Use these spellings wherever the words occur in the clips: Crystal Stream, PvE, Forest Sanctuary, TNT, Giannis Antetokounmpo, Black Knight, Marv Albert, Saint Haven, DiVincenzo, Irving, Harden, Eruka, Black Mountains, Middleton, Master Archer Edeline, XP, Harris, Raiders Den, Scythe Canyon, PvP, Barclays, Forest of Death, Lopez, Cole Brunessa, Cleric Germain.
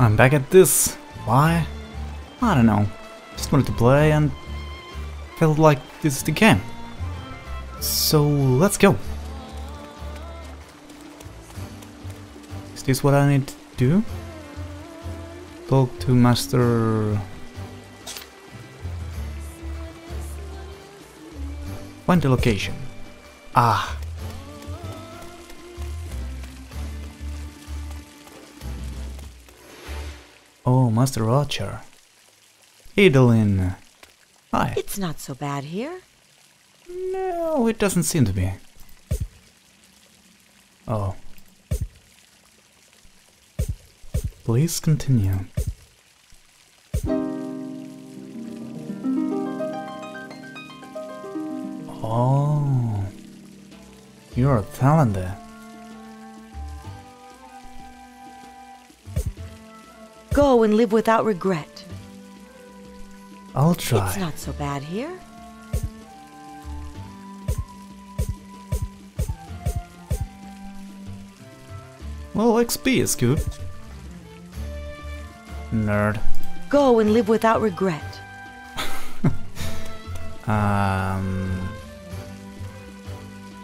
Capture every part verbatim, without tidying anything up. I'm back at this. Why? I don't know. Just wanted to play and felt like this is the game. So let's go. Is this what I need to do? Talk to Master... Find the location. Ah. Oh, Master Archer. Edeline. Hi. It's not so bad here. No, it doesn't seem to be. Oh. Please continue. Oh. You're a talented. Go and live without regret. I'll try. It's not so bad here. Well, X P is good. Nerd. Go and live without regret. um,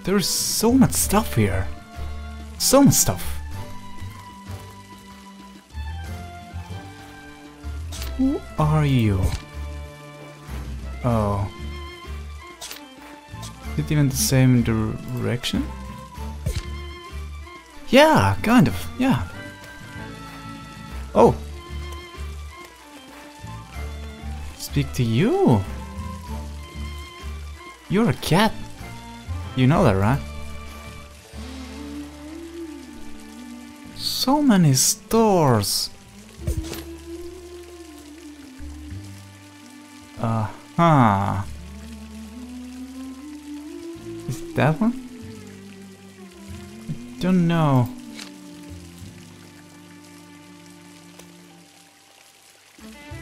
There's so much stuff here. So much stuff. Who are you? Oh. Is it even the same direction? Yeah, kind of, yeah. Oh. Speak to you. You're a cat. You know that, right? So many stores. Uh-huh. Is it that one? I don't know.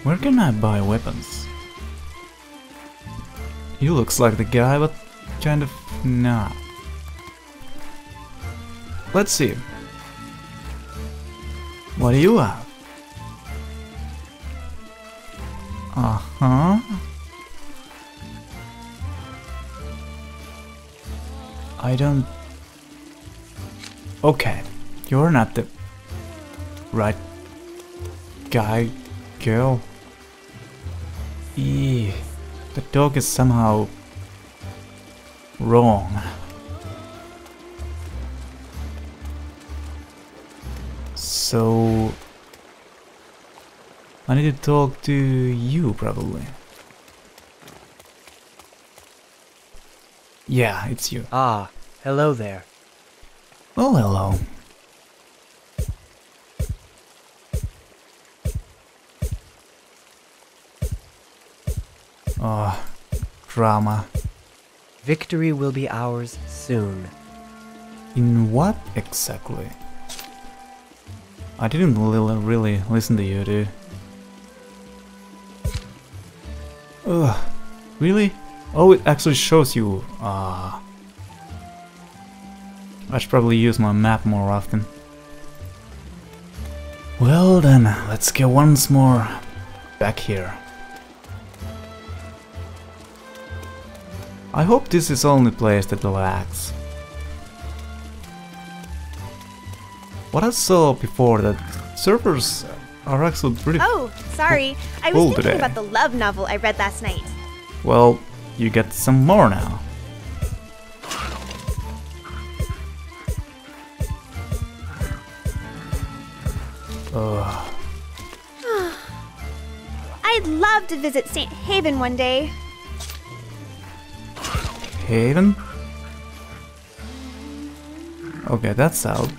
Where can I buy weapons? He looks like the guy, but kind of not. Let's see. What do you have? Uh-huh. I don't... Okay, you're not the right guy, girl. Eee, the dog is somehow wrong. So... I need to talk to you, probably. Yeah, it's you. Ah, hello there. Oh, hello. Oh, drama. Victory will be ours soon. In what exactly? I didn't really listen to you, dude. Ugh, really? Oh, it actually shows you. Ah, uh, I should probably use my map more often. Well then, let's go once more back here. I hope this is the only place that lags. What I saw before, that servers are actually pretty. Oh, sorry. I was thinking today. About the love novel I read last night. Well, you get some more now. Ugh. I'd love to visit Saint Haven one day. Haven? Okay, that's out.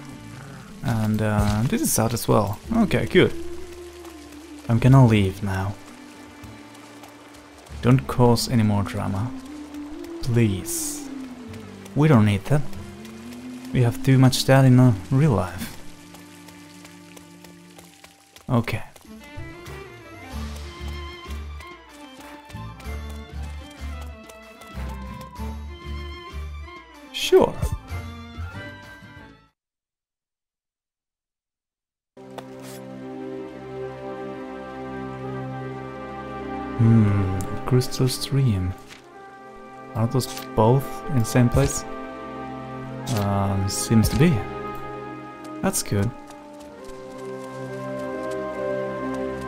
And uh, this is out as well. Okay, good. I'm gonna leave now. Don't cause any more drama. Please. We don't need that. We have too much that in uh, real life. Okay. Sure. Hmm, Crystal Stream. Are those both in the same place? Um, seems to be. That's good.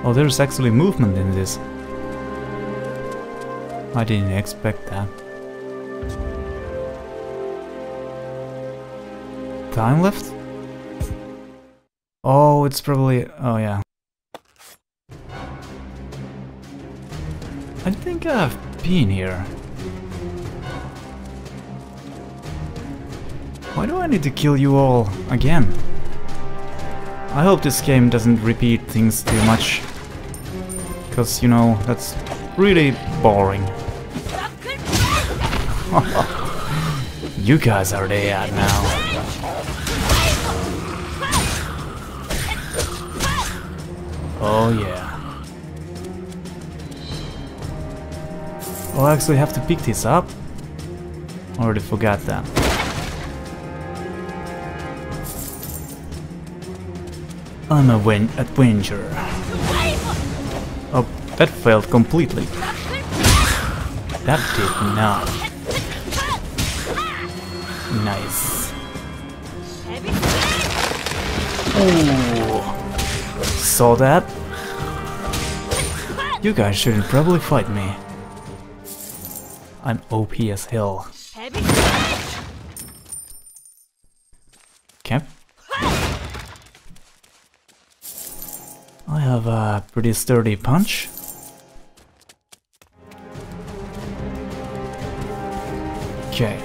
Oh, there's actually movement in this. I didn't expect that. Time left? Oh, it's probably... oh yeah. I think I've been here. Why do I need to kill you all again? I hope this game doesn't repeat things too much. Because, you know, that's really boring. You guys are dead now. Oh yeah. Oh, I actually have to pick this up? Already forgot that. I'm a win adventurer. Oh, that failed completely. That did not. Nice. Oh, saw that? You guys shouldn't probably fight me. I'm O P as hell. Okay. I have a pretty sturdy punch. Okay.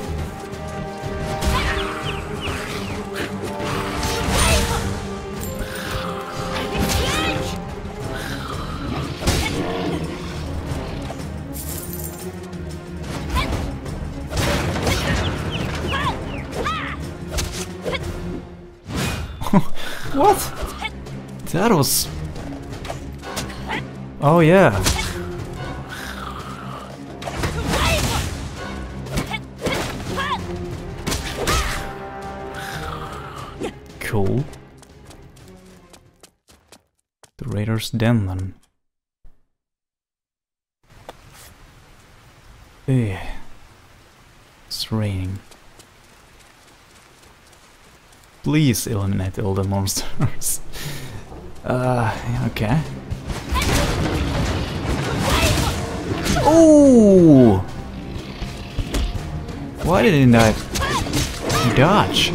What? That was... oh yeah. Cool. The Raiders Den then. Ugh. It's raining. Please eliminate all the monsters. uh, okay. Oh! Why didn't I dodge?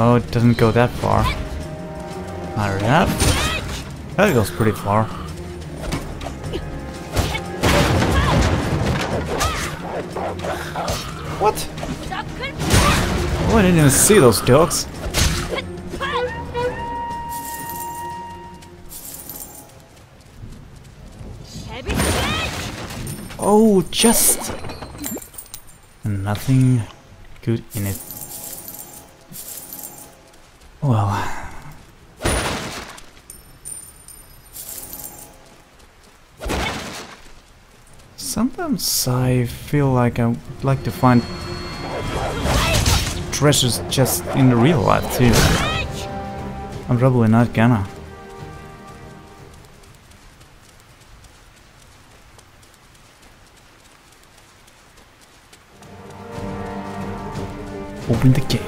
Oh, it doesn't go that far. Not that. That goes pretty far. What? Oh, I didn't even see those dogs. Oh, just... nothing good in it. Well, sometimes I feel like I would like to find treasures just in the real life too. I'm probably not gonna. Open the gate.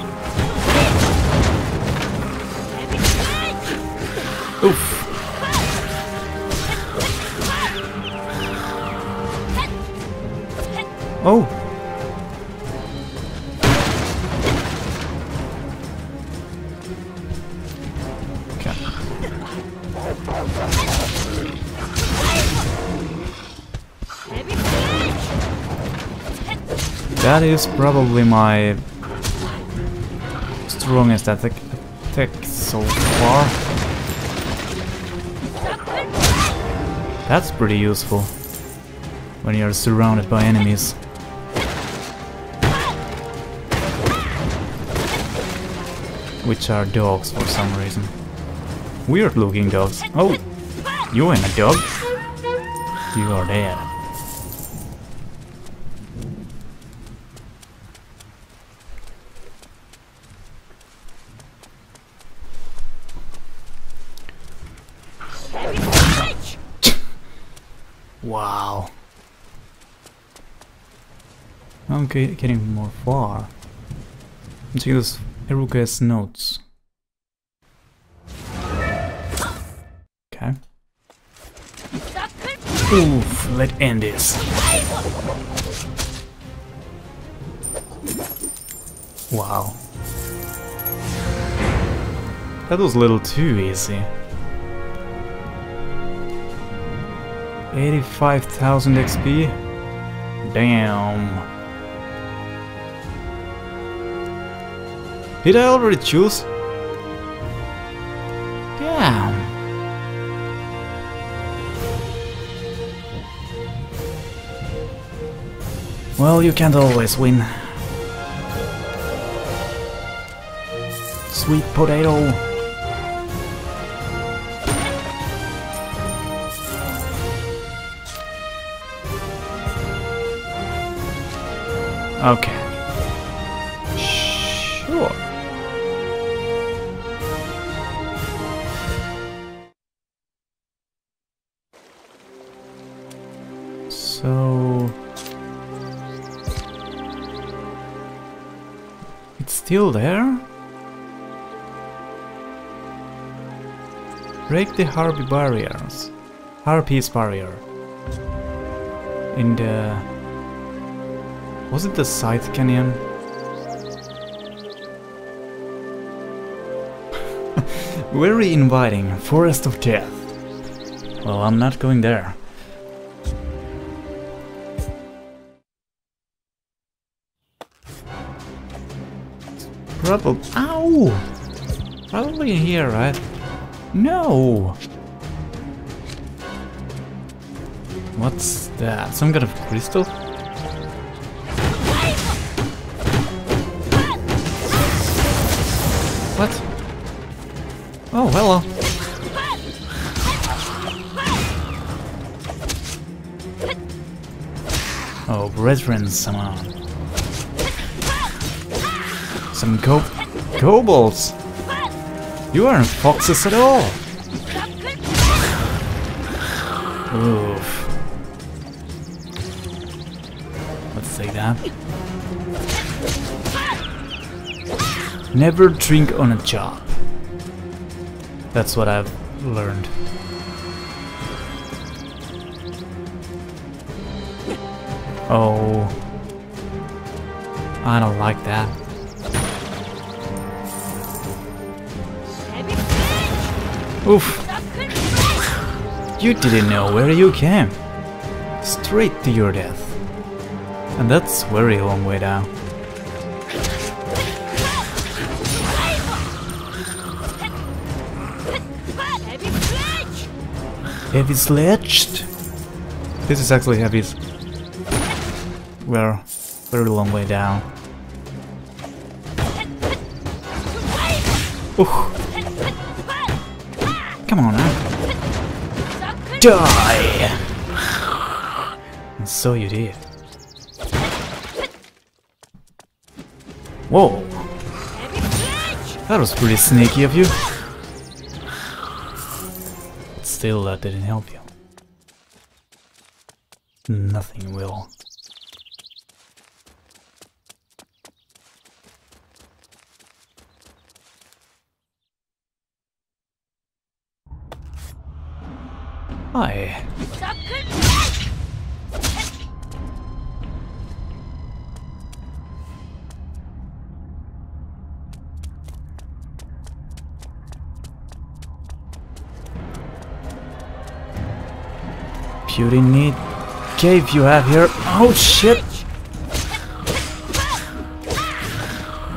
Oof. Oh. Okay. That is probably my strongest attack attack so far. That's pretty useful when you're surrounded by enemies. Which are dogs for some reason. Weird looking dogs. Oh, you ain't a dog. You are dead. Wow. I'm getting more far. Jesus, Eruka's notes. Okay. Oof, let's end this. Wow. That was a little too easy. eighty-five thousand X P? Damn. Did I already choose? Damn. Well, you can't always win. Sweet potato. Okay. Still there? Break the harpy barriers. Harpy's barrier. In the... Was it the Scythe Canyon? Very inviting. Forest of Death. Well, I'm not going there. Probably, ow! Probably in here, right? No! What's that? Some kind of crystal? What? Oh, hello! Oh, brethren, somehow. Some go kobolds! You aren't foxes at all! Oof. Let's take that. Never drink on a job. That's what I've learned. Oh. I don't like that. Oof. You didn't know where you came. Straight to your death. And that's a very long way down. Heavy sledged? This is actually heavy. Well, very long way down. Oof. Come on now. Die! And so you did. Whoa. That was pretty sneaky of you. But still, that didn't help you. Nothing will. Hi. Beauty neat cave you have here. Oh shit.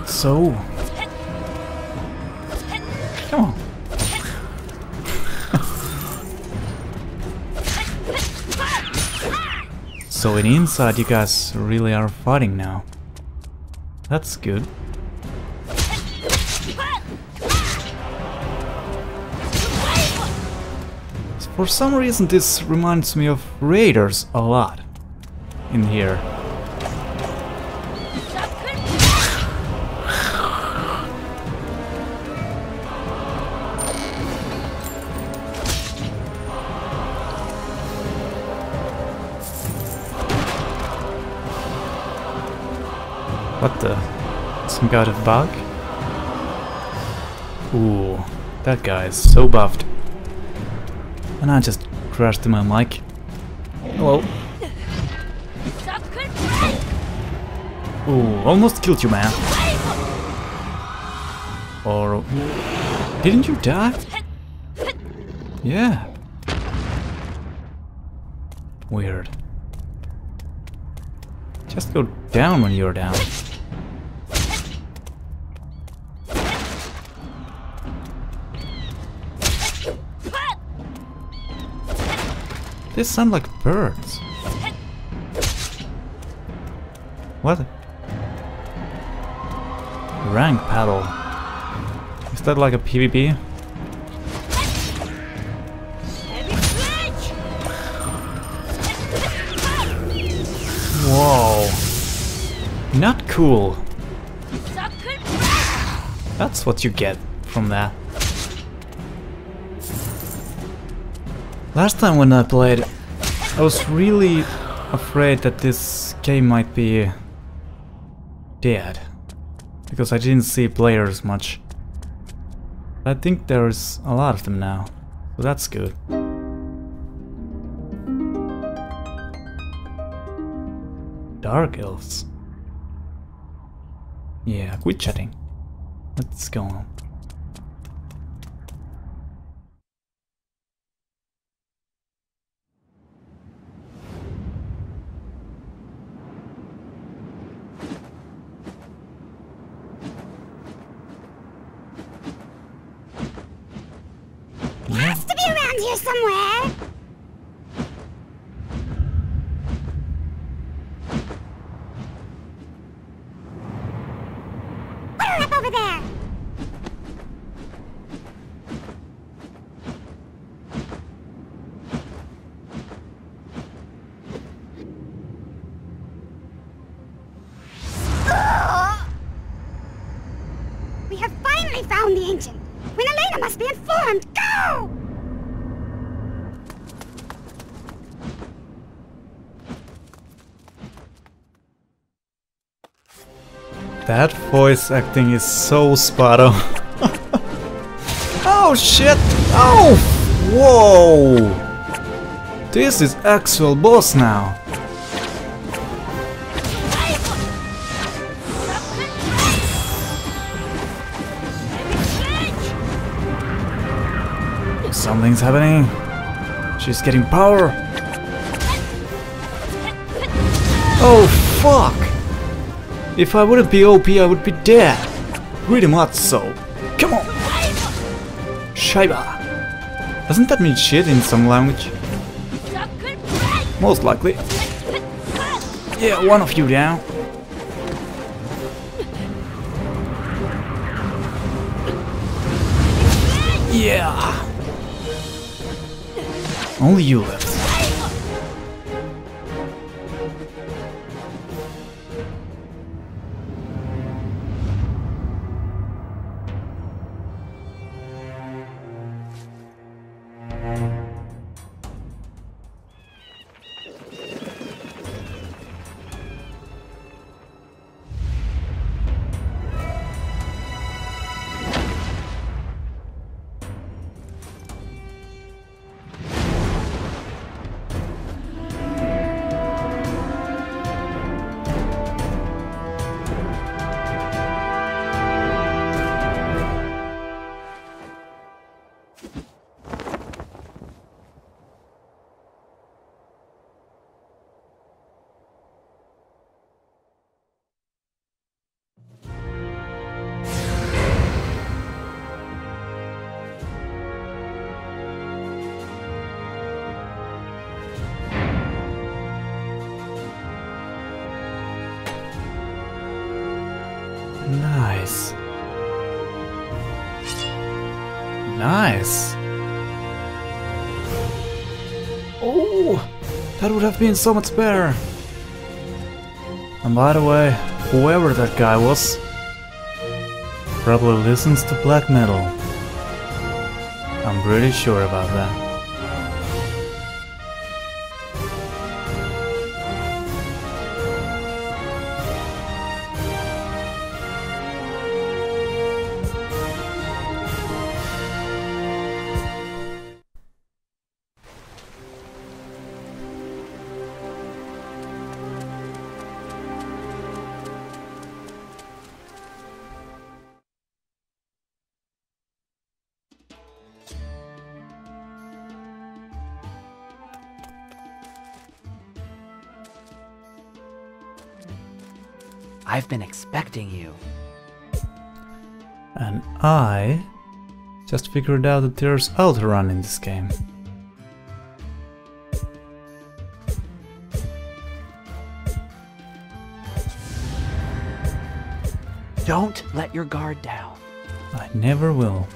So come on. So in inside you guys really are fighting now. That's good. For some reason this reminds me of Raiders a lot in here. What the? Some kind of bug? Ooh, that guy is so buffed. And I just crashed my mic. Hello. Ooh, almost killed you, man. Or... didn't you die? Yeah. Weird. Just go down when you're down. They sound like birds. What? Rank paddle. Is that like a PvP? Whoa. Not cool. That's what you get from that. Last time when I played, I was really afraid that this game might be dead, because I didn't see players much. But I think there's a lot of them now, so that's good. Dark elves. Yeah, quit chatting. Let's go on. That voice acting is so spot on. Oh shit! Oh! Whoa! This is actual boss now. Something's happening. She's getting power. Oh fuck! If I wouldn't be O P, I would be dead. Pretty much so. Come on! Shiba! Doesn't that mean shit in some language? Most likely. Yeah, one of you down. Yeah! Only you left. Nice. Nice. Oh, that would have been so much better. And by the way, whoever that guy was probably listens to black metal. I'm pretty sure about that. I've been expecting you. And I just figured out that there's outrun in this game. Don't let your guard down. I never will.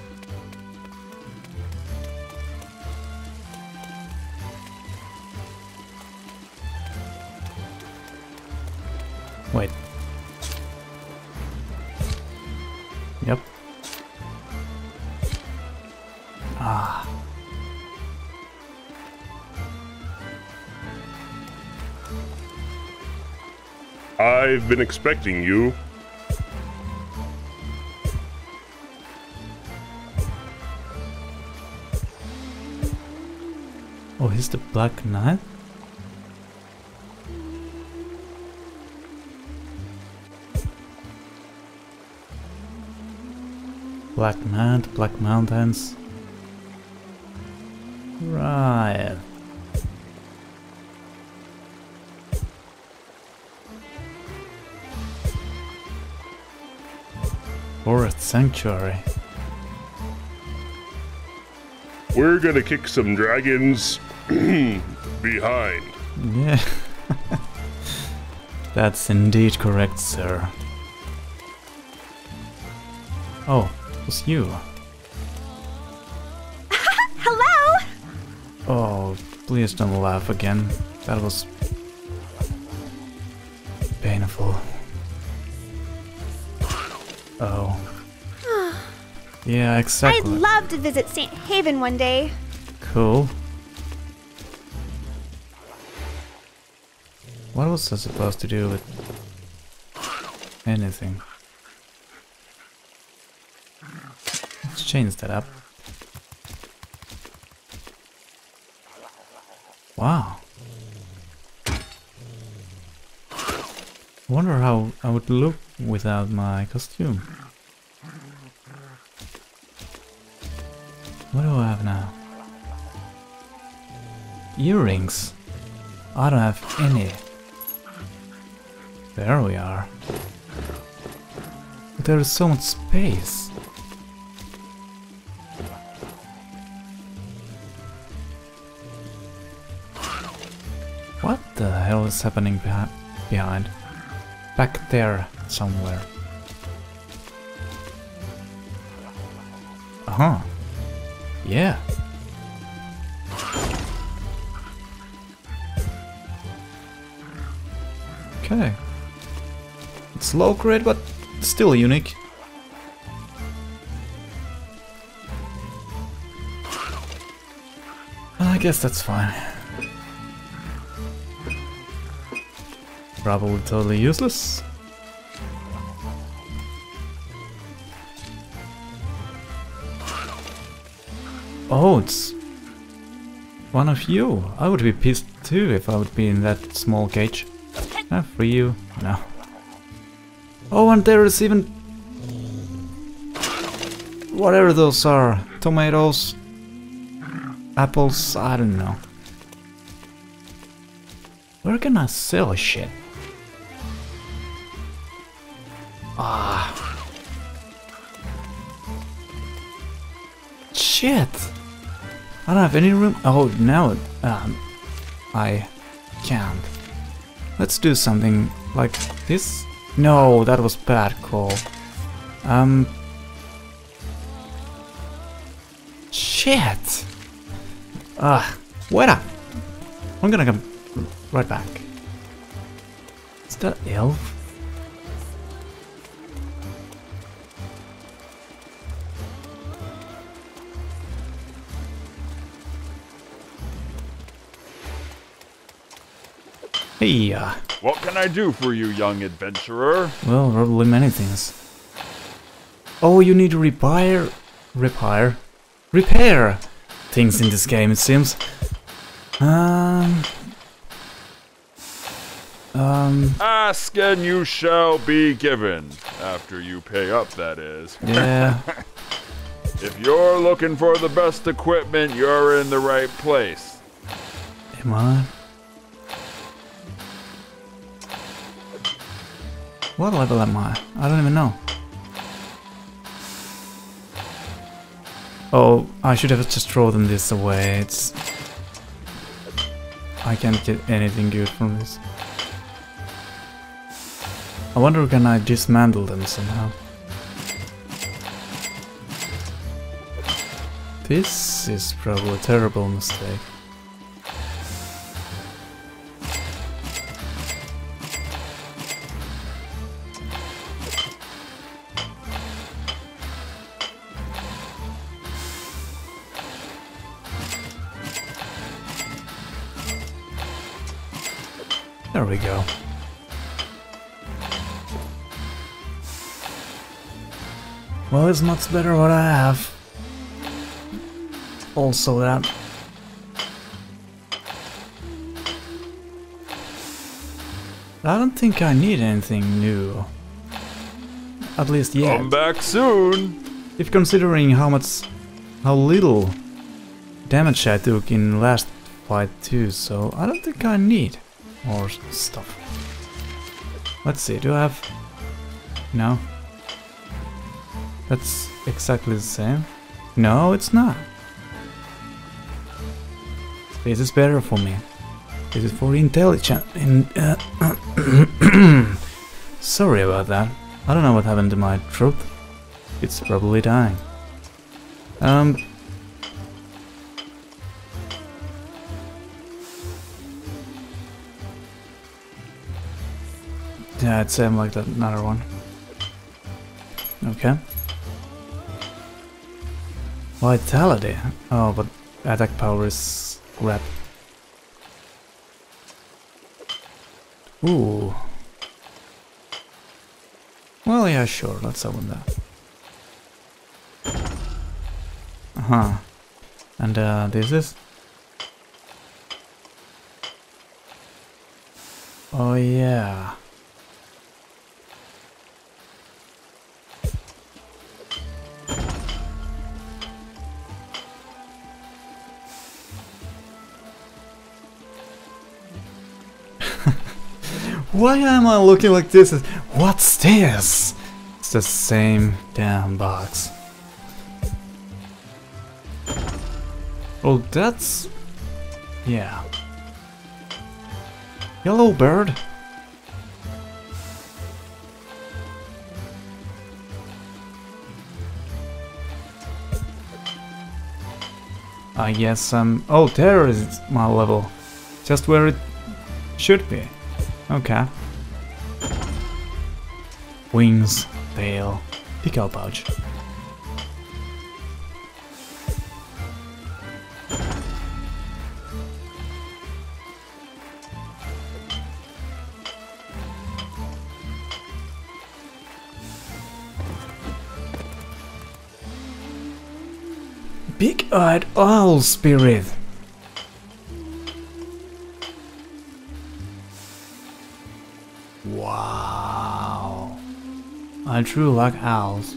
Wait. Yep. Ah. I've been expecting you. Oh, he's the Black Knight? Black Knight, Black Mountains. Right. Forest Sanctuary. We're gonna kick some dragons behind. Yeah. That's indeed correct, sir. Oh. Was you. Hello! Oh, please don't laugh again. That was painful. Oh. Yeah, exactly. I'd love to visit Saint Haven one day. Cool. What was I supposed to do with anything? Change that up. Wow. Wonder how I would look without my costume. What do I have now? Earrings. I don't have any. There we are. But there is so much space. What the hell is happening behind, behind? Back there somewhere. Uh-huh. Yeah. Okay. It's low grade, but still unique. I guess that's fine. Probably totally useless. Oh, it's one of you. I would be pissed too if I would be in that small cage. Not for you, no. Oh, and there is even whatever those are, tomatoes, apples, I don't know. Where can I sell shit? Ah. Shit! I don't have any room. Oh, now it. Um, I can't. Let's do something like this. No, that was bad call. Um. Shit! Ah, wait up! I'm gonna come right back. Is that an elf? Hey. Uh, what can I do for you, young adventurer? Well, probably many things. Oh, you need to repair, repair, repair things in this game. It seems. Um. Um. Ask and you shall be given. After you pay up, that is. Yeah. If you're looking for the best equipment, you're in the right place. Am I? What level am I? I don't even know. Oh, I should have just thrown them this away. It's... I can't get anything good from this. I wonder, can I dismantle them somehow? This is probably a terrible mistake. There we go. Well, it's much better what I have. Also that. I don't think I need anything new. At least yet. Come back soon! If considering how much... how little damage I took in last fight too, so I don't think I need more stuff. Let's see, do I have... No. That's exactly the same. No, it's not. This is better for me. This is for intelligent. In, uh, Sorry about that. I don't know what happened to my troop. It's probably dying. Um... Yeah, I'd say I'm like that another one. Okay. Vitality. Oh, but attack power is crap. Ooh. Well, yeah, sure. Let's open that. Uh huh. And uh, this is. Oh yeah. Why am I looking like this? What's this? It's the same damn box. Oh, that's... yeah. Yellow bird. I guess I'm... oh, there is my level. Just where it should be. Okay. Wings, tail, pickle pouch. Big-eyed owl spirit. Wow. I truly like owls.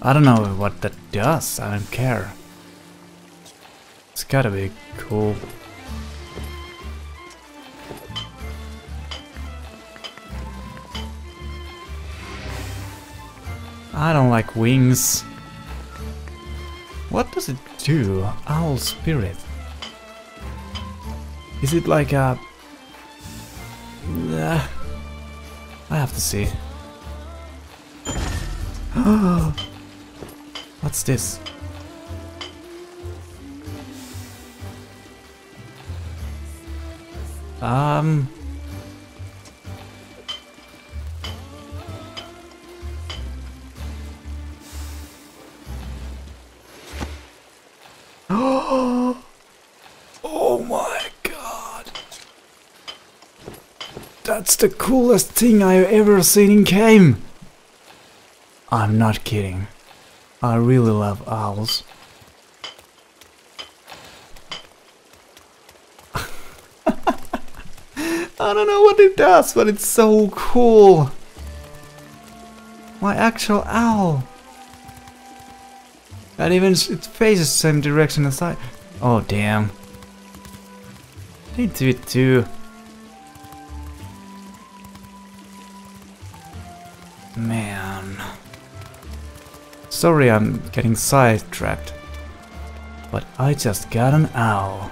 I don't know what that does, I don't care. It's gotta be cool. I don't like wings. What does it do? Owl spirit. Is it like a... I have to see. What's this? Um. Oh! Oh my god! That's the coolest thing I've ever seen in game. I'm not kidding. I really love owls. I don't know what it does, but it's so cool. My actual owl. And even its face is the same direction as I. Oh damn. They do it too. Man. Sorry I'm getting sidetracked. But I just got an owl.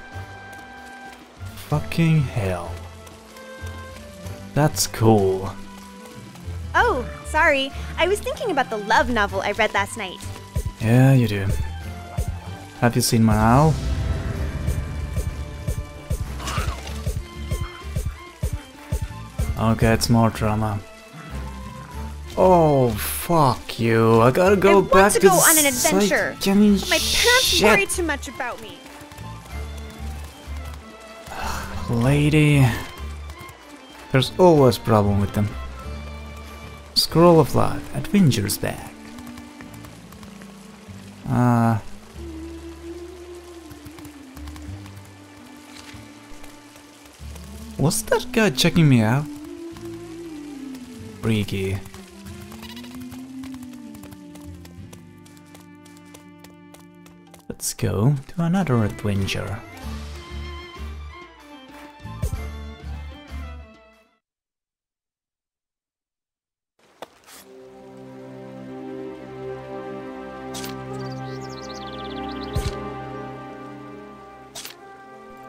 Fucking hell. That's cool. Oh, sorry. I was thinking about the love novel I read last night. Yeah, you do. Have you seen my owl? Okay, it's more drama. Oh, fuck you. I gotta go I back want to, to go on an adventure. My parents worry too much about me. Lady. There's always problem with them. Scroll of Life, Adventure's Back. Uh... Was that guy checking me out? Freaky. Let's go to another adventure.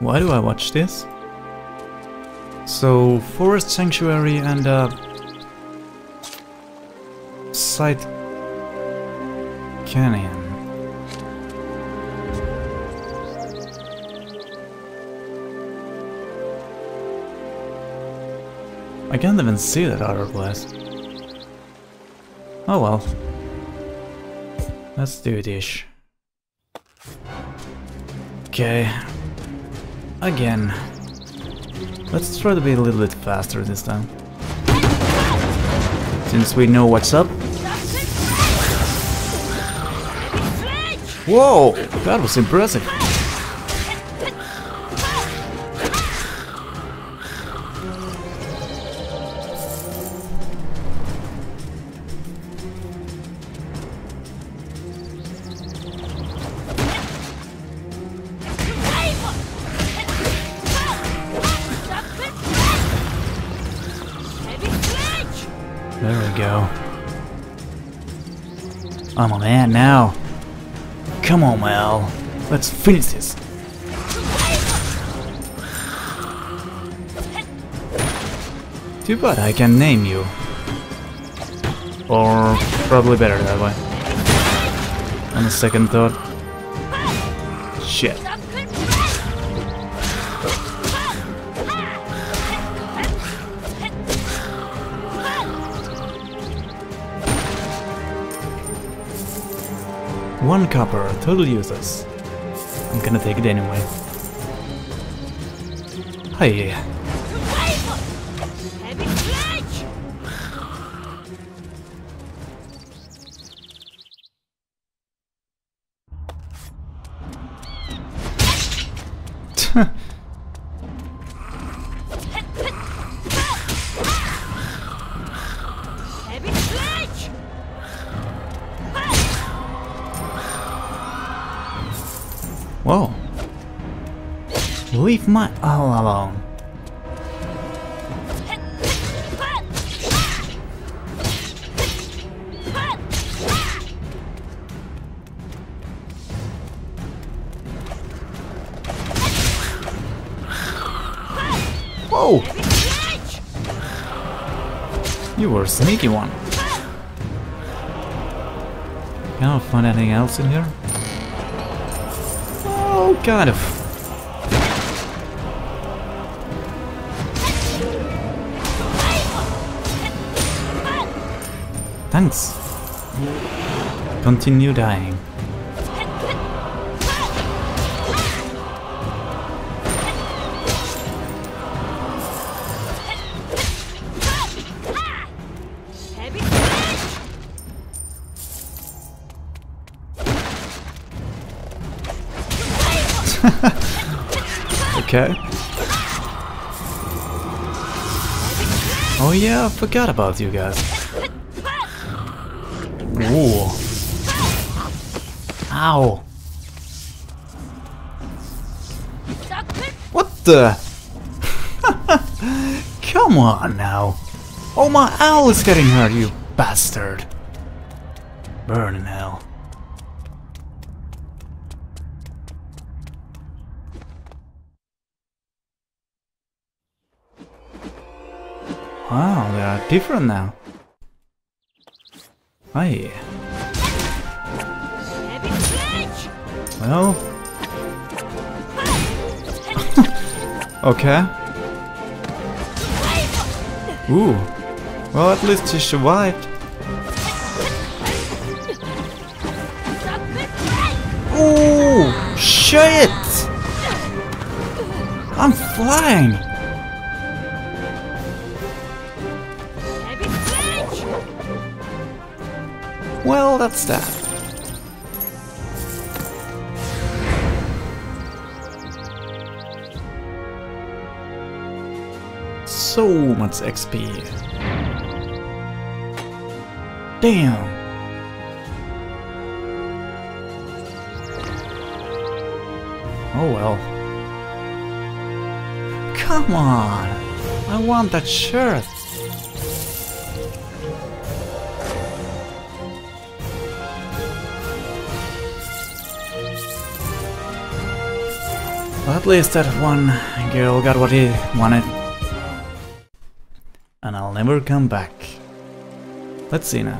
Why do I watch this? So, Forest Sanctuary and uh, Scythe Canyon. I can't even see that other place. Oh well. Let's do this. Okay. Again. Let's try to be a little bit faster this time. Since we know what's up. Whoa! That was impressive! I'm a man now. Come on, Mel. Let's finish this. Too bad I can name you. Or probably better that way. On a second thought. Shit. One copper, total useless. I'm gonna take it anyway. Hey. Whoa. Leave my owl alone. Whoa! You were a sneaky one. Can I find anything else in here? Kind of. Thanks. Continue dying. Okay. Oh yeah, I forgot about you guys. Ooh. Ow. What the? Come on now. Oh, my owl is getting hurt, you bastard. Burn in hell. Wow, they are different now. Aye. Well. Okay. Ooh. Well, at least she survived. Ooh! Shit! I'm flying! Well, that's that. So much X P. Damn. Oh well. Come on. I want that shirt. Well, at least that one girl got what he wanted. And I'll never come back. Let's see now.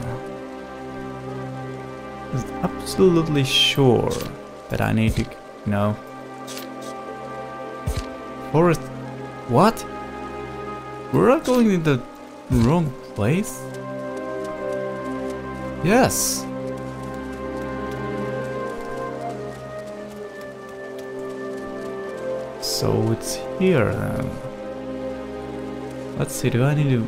I'm absolutely sure that I need to, you know... Forest... What? We're not going in the wrong place? Yes! So it's here then. Let's see, do I need to...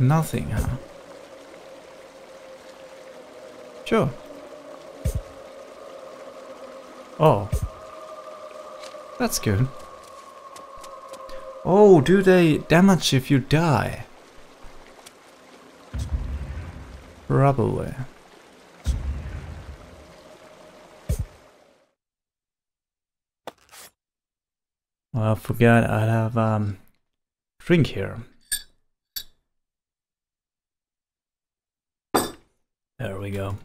Nothing, huh? Sure. Oh. That's good. Oh, do they damage if you die? Probably. Well, I forgot I have um drink here. There we go.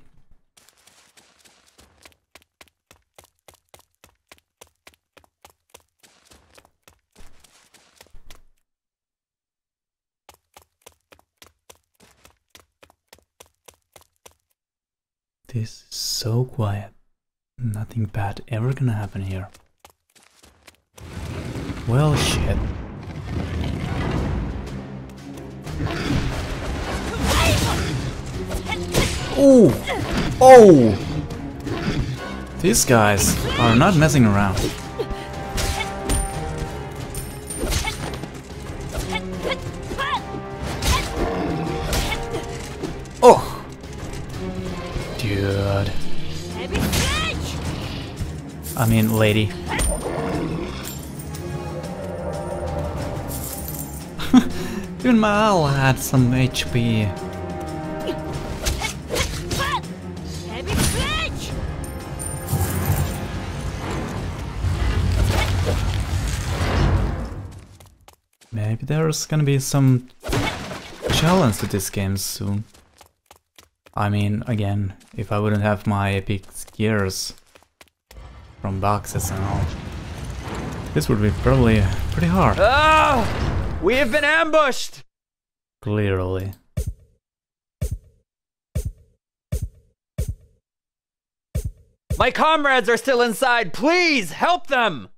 This is so quiet. Nothing bad ever gonna happen here. Well, shit. Oh! Oh! These guys are not messing around. Oh! Dude. I mean, lady. Even my owl had some H P. Maybe there's gonna be some challenge to this game soon. I mean, again, if I wouldn't have my epic gears from boxes and all, this would be probably pretty hard. Oh! We have been ambushed! Clearly. My comrades are still inside! Please, help them!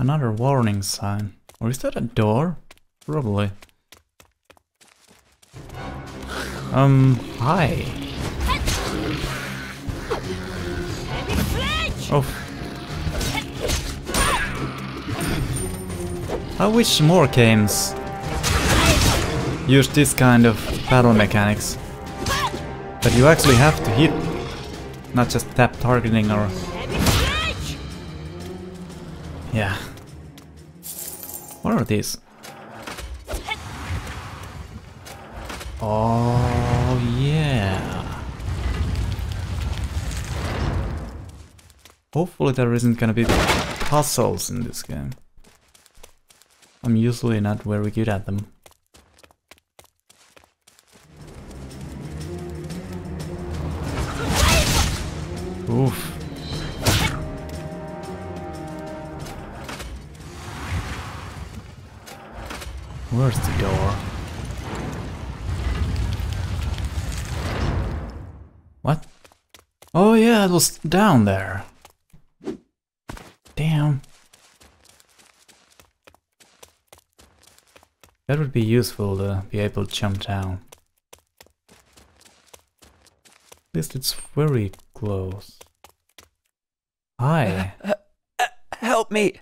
Another warning sign. Or is that a door? Probably. Um, hi. Oh. I wish more games used this kind of battle mechanics. But you actually have to hit, not just tap targeting or... Yeah. What are these? Oh, yeah. Hopefully there isn't gonna be puzzles in this game. I'm usually not very good at them. Oof. Where's the door? What? Oh yeah, it was down there. Damn. That would be useful to be able to jump down. At least it's very close. Hi. Uh, uh, help me.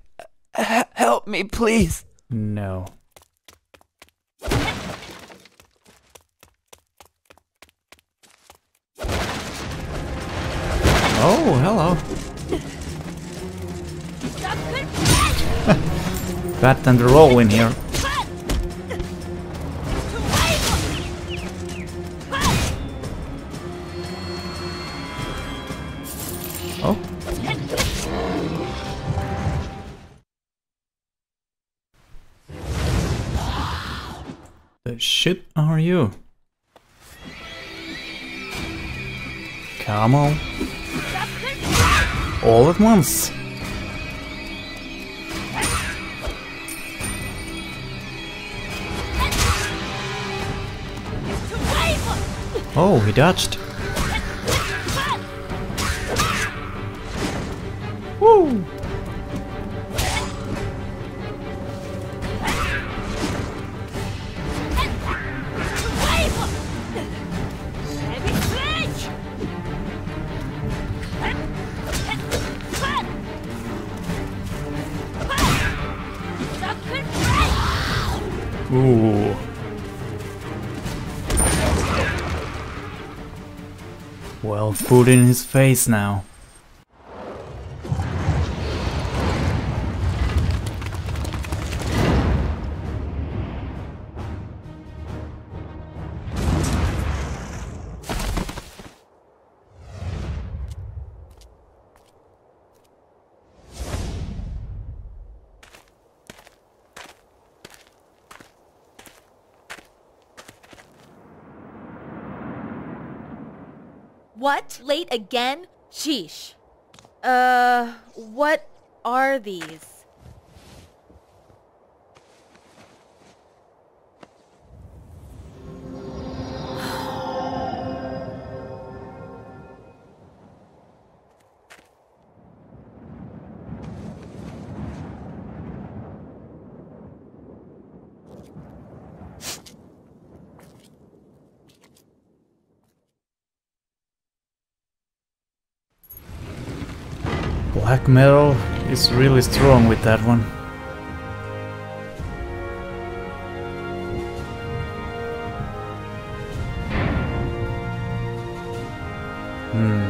Uh, help me, please. No. Oh, hello. Bat and roll in here. Oh. The shit are you? Come on. All at once. Oh, he dodged. Woo! Ooh. Well, food in his face now. What? Late again? Sheesh. Uh, what are these? Black metal is really strong with that one. Hmm.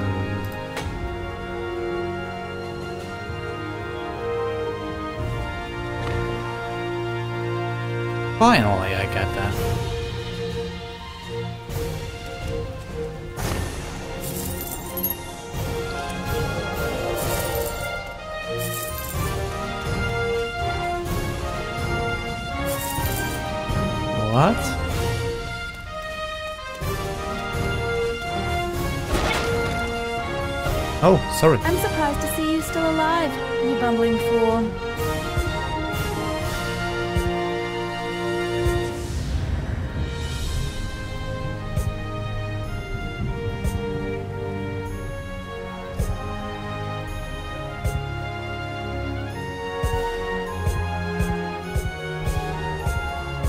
Finally, I got that. What? Oh, sorry. I'm surprised to see you still alive, you bumbling fool.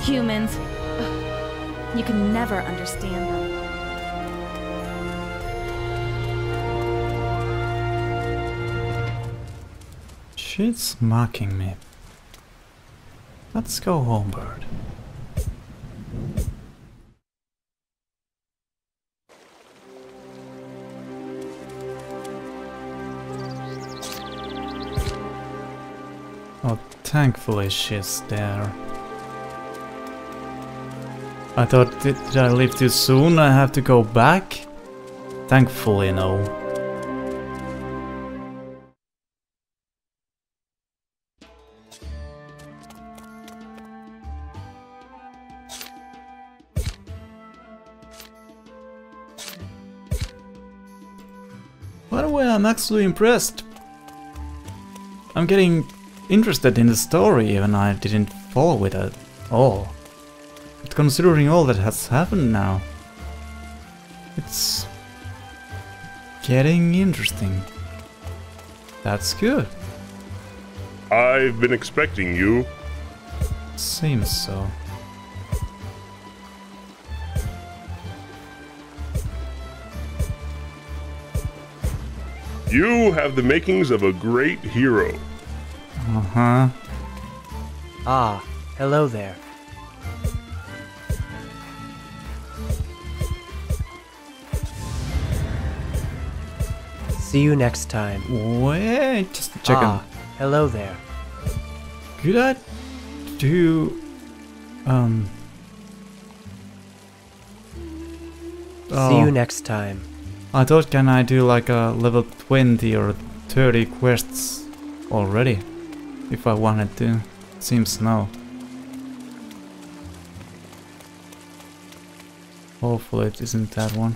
Humans. You can never understand them. She's mocking me. Let's go home, bird. Oh, thankfully she's there. I thought, did, did I leave too soon? I have to go back? Thankfully, no. By the way, I'm actually impressed. I'm getting interested in the story, even I didn't follow it at all. But considering all that has happened now, it's getting interesting. That's good. I've been expecting you. Seems so. You have the makings of a great hero. Uh-huh. Ah, hello there. See you next time. Wait, just a second. Ah, hello there. Could I do... Um... Oh. See you next time. I thought, can I do like a level twenty or thirty quests already? If I wanted to. Seems no. Hopefully it isn't that one.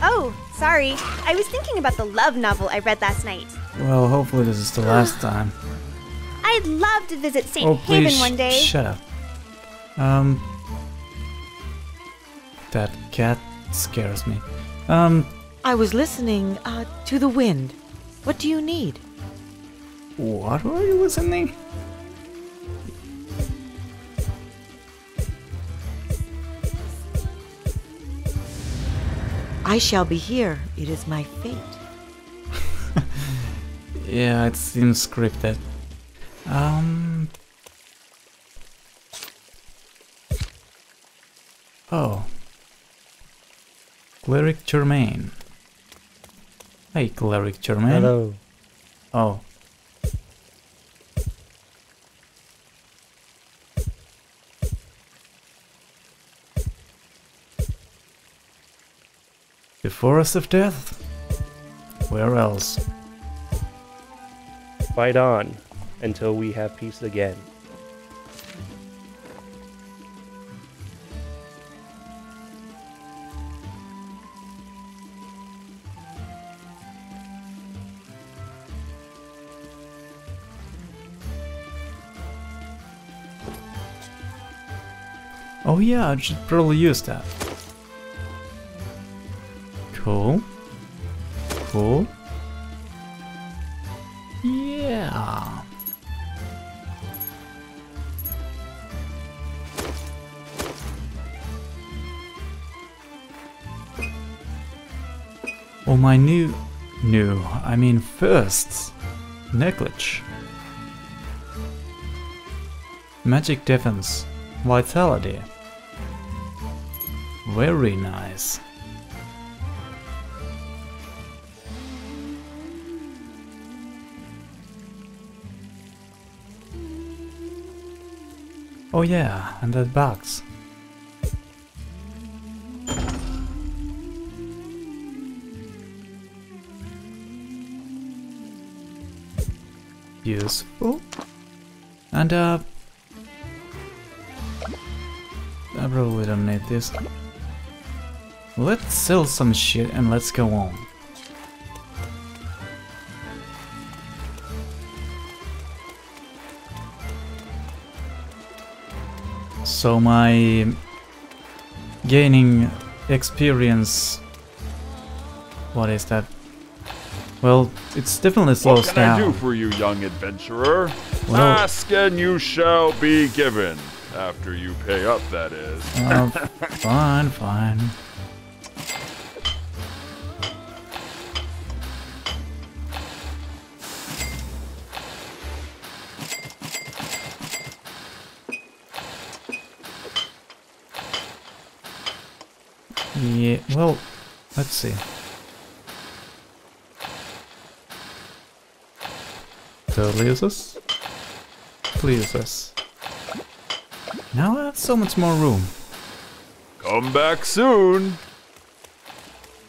Oh, sorry. I was thinking about the love novel I read last night. Well, hopefully this is the last time. I'd love to visit Saint Haven one day. Shut up. Um... That cat scares me. Um... I was listening, uh, to the wind. What do you need? What were you listening? I shall be here. It is my fate. Yeah, it seems scripted. Um. Oh. Cleric Germain. Hey, Cleric Germain. Hello. Oh. The Forest of Death? Where else? Fight on, until we have peace again. Oh yeah, I should probably use that. Cool. Cool. Yeah. Oh, my new, new, I mean first necklace. Magic defense, vitality. Very nice. Oh yeah, and that box. Useful. And uh... I probably don't need this. Let's sell some shit and let's go on. So my gaining experience, what is that? Well, it's definitely slows down. What can I do for you, young adventurer? Well, ask and you shall be given. After you pay up, that is. Oh, fine, fine. Yeah, well, let's see. Totally useless. Please useless. Now I have so much more room. Come back soon.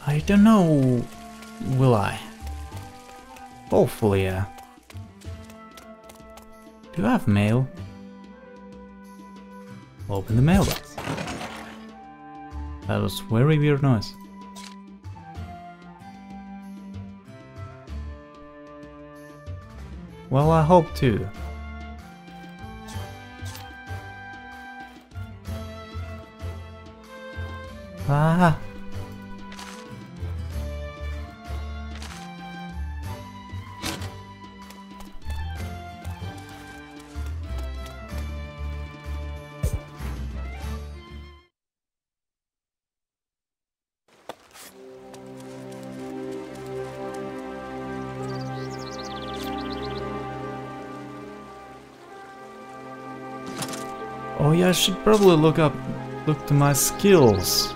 I don't know. Will I? Hopefully, yeah. Do I have mail? Open the mailbox. That was very weird noise. Well, I hope too. Ah. Oh yeah, I should probably look up, look to my skills.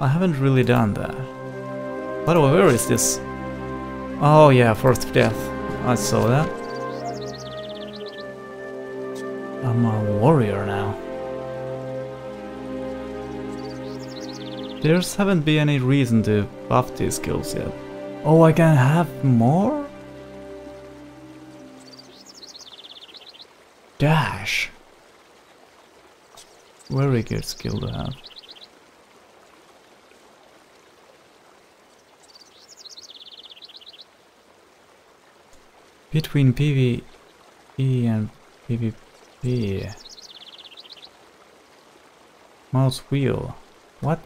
I haven't really done that. By the way, where is this? Oh yeah, Forest of Death. I saw that. I'm a warrior now. There's haven't been any reason to buff these skills yet. Oh, I can have more? Dash. Very good skill to have. Between PvE and PvP. Mouse wheel. What?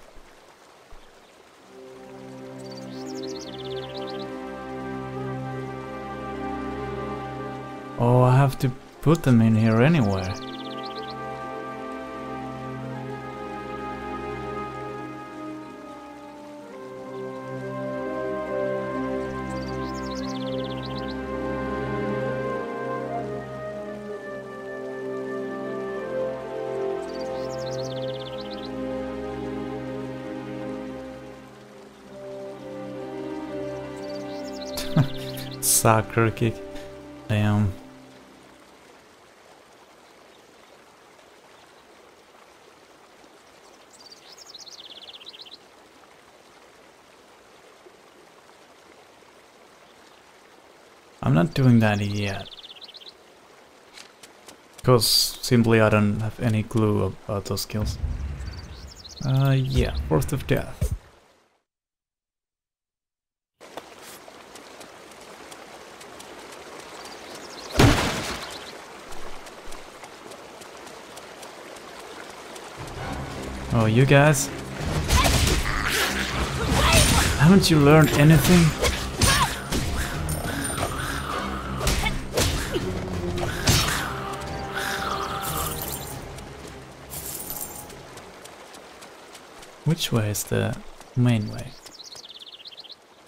Oh, I have to put them in here anywhere. Soccer kick. Damn. I'm not doing that yet. Because simply I don't have any clue about those skills. Uh, yeah, Forest of Death. Oh, you guys? Haven't you learned anything? Which way is the main way?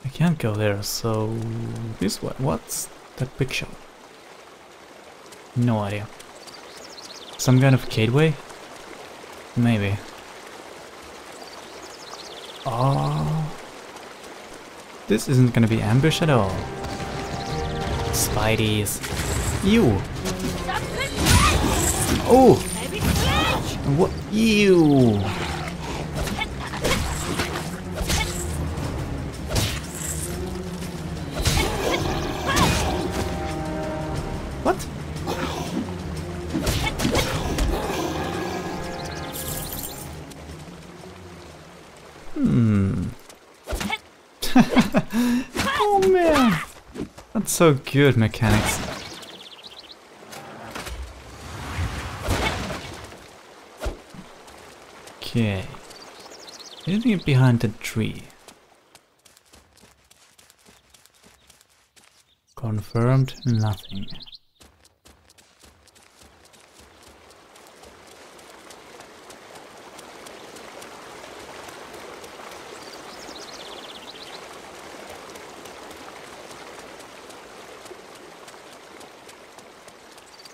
I can't go there, so this way. What's that big shop? No idea. Some kind of gateway? Maybe. Oh, this isn't gonna be ambush at all. Spideys. Ew. Oh! What? Ew! So good mechanics. Okay. Anything behind the tree? Confirmed nothing.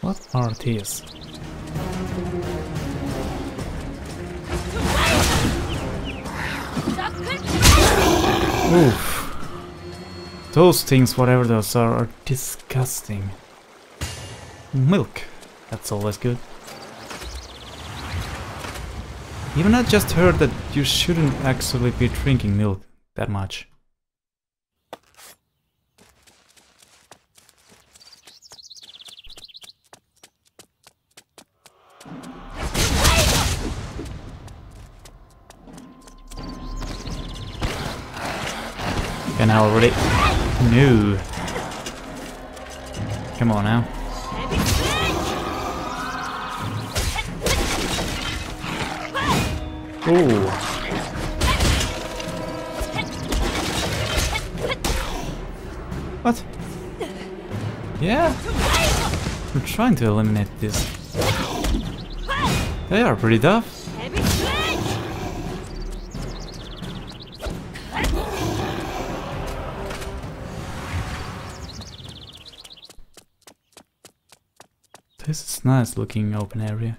What are these? Oof. Those things, whatever those are, are disgusting. Milk. That's always good. Even I just heard that you shouldn't actually be drinking milk that much. And I already knew. Come on now. Ooh. What? Yeah. We're trying to eliminate this. They are pretty tough. This is nice looking open area.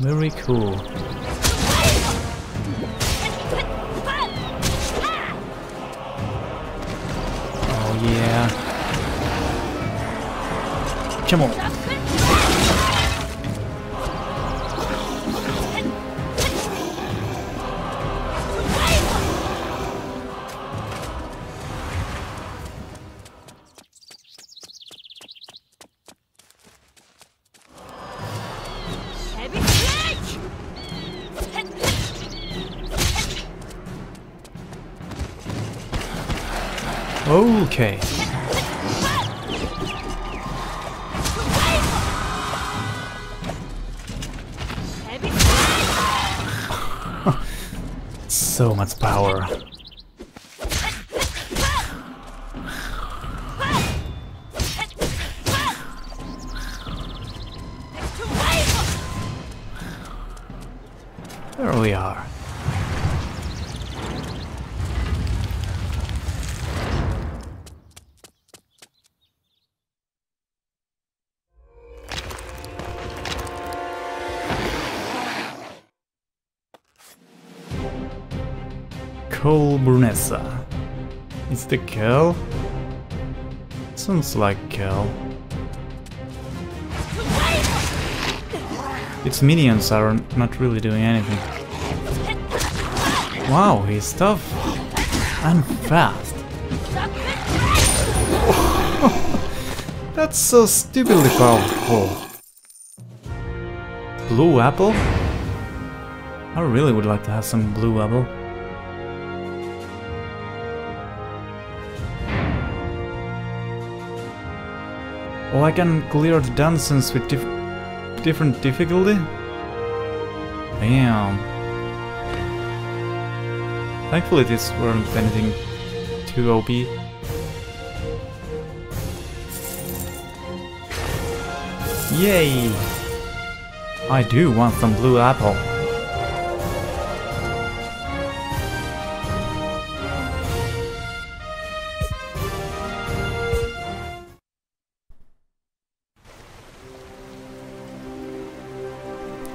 Very cool. Oh yeah. Come on. Okay. So much power. There we are. Cole Brunessa. It's the girl? Sounds like girl. Its minions are not really doing anything. Wow, he's tough and fast. That's so stupidly powerful. Blue apple? I really would like to have some blue apple. Oh, I can clear the dungeons with dif different difficulty? Damn. Thankfully these weren't anything too O P. Yay! I do want some blue apple.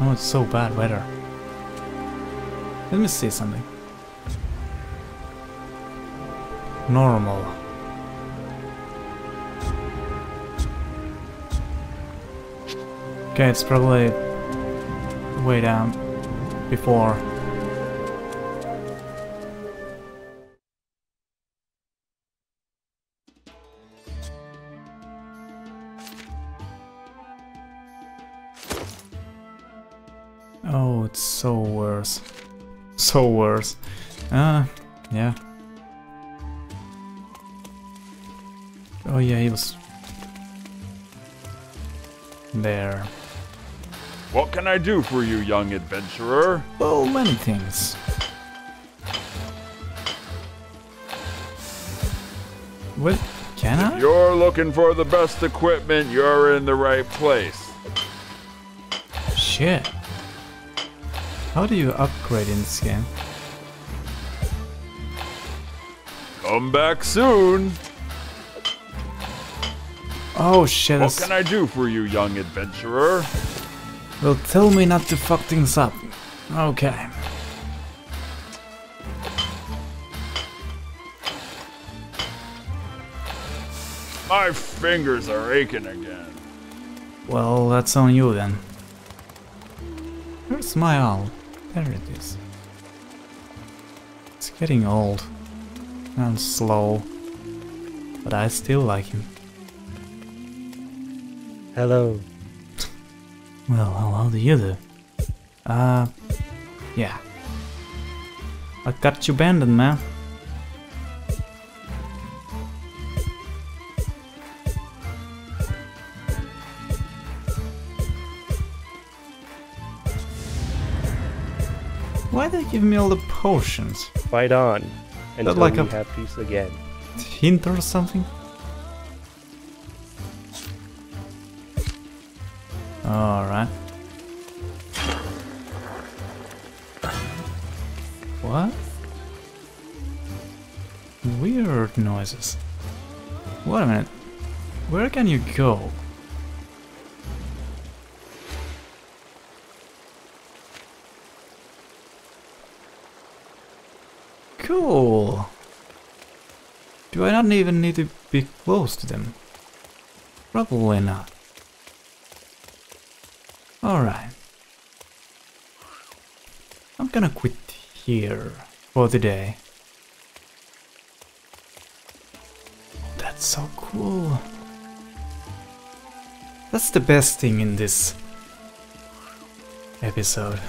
Oh, it's so bad weather. Let me see something. Normal. Okay, it's probably way down before. Oh, it's so worse. So worse. Ah, uh, yeah. Oh yeah, he was... there. What can I do for you, young adventurer? Oh, many things. What Can I? If you're looking for the best equipment, you're in the right place. Shit. How do you upgrade in this game? Come back soon. Oh shit. What can I do for you, young adventurer? Well, tell me not to fuck things up. Okay. My fingers are aching again. Well, that's on you then. Where's my owl? There it is. It's getting old. And slow. But I still like him. Hello. Well, hello to you do. Uh, yeah. I got you abandoned, man. Why they give me all the potions? Fight on, and until like we a have peace again. Hint or something? Alright. What? Weird noises. Wait a minute. Where can you go? Cool. Do I not even need to be close to them? Probably not. Alright. I'm gonna quit here for the day. That's so cool. That's the best thing in this episode.